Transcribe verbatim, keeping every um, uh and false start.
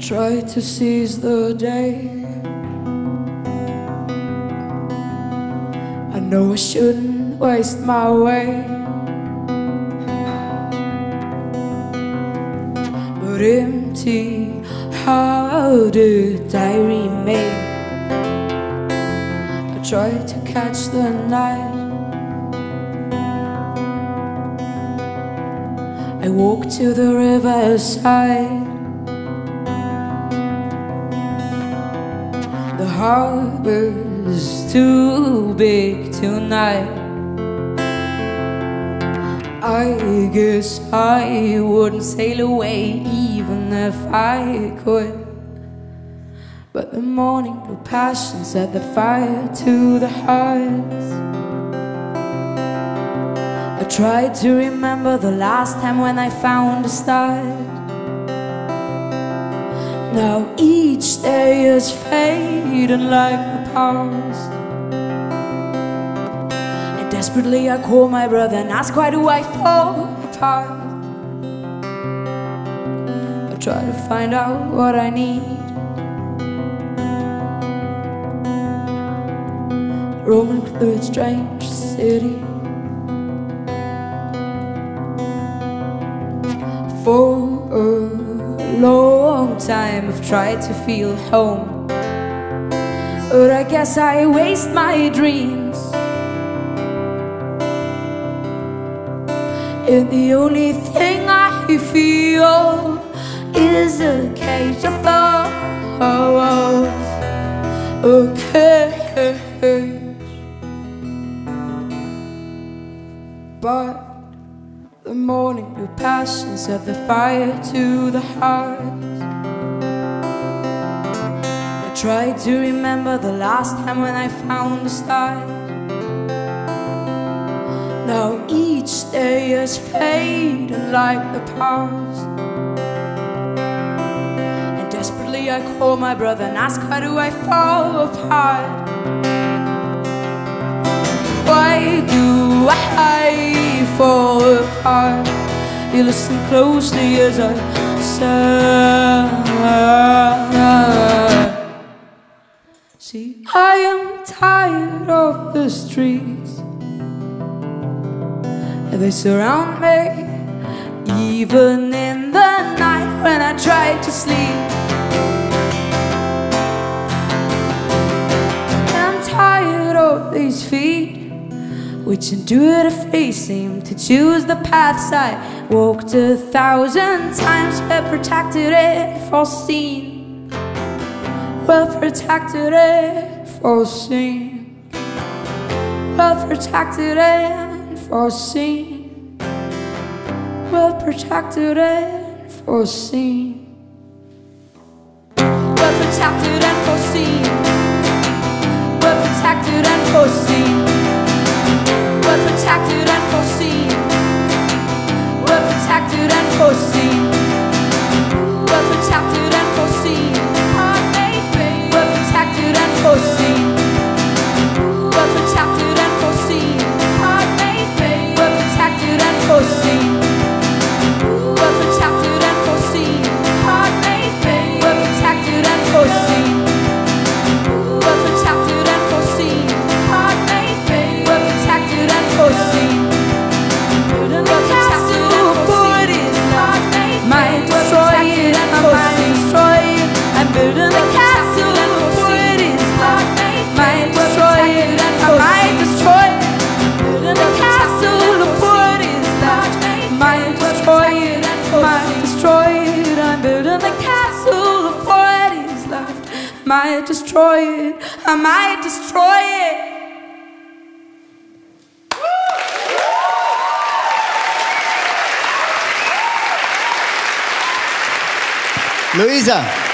try to seize the day. I know I shouldn't waste my way, but empty hearted I remain. I try to catch the night. I walk to the riverside. The harbor's too big tonight. I guess I wouldn't sail away even if I could. But the morning blew past and set the fire to the heart. I tried to remember the last time when I found a star. Now each day is fading like the past. And desperately I call my brother and ask, why do I fall apart? I try to find out what I need. Roaming through a strange city, for a long time I've tried to feel home, but I guess I waste my dreams. And the only thing I feel is a cage of thoughts, a cage. But the morning blew past and set the fire to the heart. I tried to remember the last time when I found a star. Now each day is fading like the past. And desperately I call my brother and ask, how do I fall apart? Why do I fall apart? You listen closely as I sigh. See, I am tired of the streets, and they surround me, even in the night when I try to sleep. I'm tired of these feet, which intuitively seem to choose the paths I walked a thousand times. We're protected and foreseen. We're protected and foreseen. We're protected and foreseen. We're protected and foreseen. We're protected and foreseen. We're protected and foreseen. We're protected and foreseen. We're protected and foreseen. We're protected and foreseen. We're protected and foreseen. We're protected and foreseen. We're protected and foreseen. We're protected and foreseen. We're protected and foreseen. We're protected and foreseen. I might destroy it, I might destroy it. Lùisa.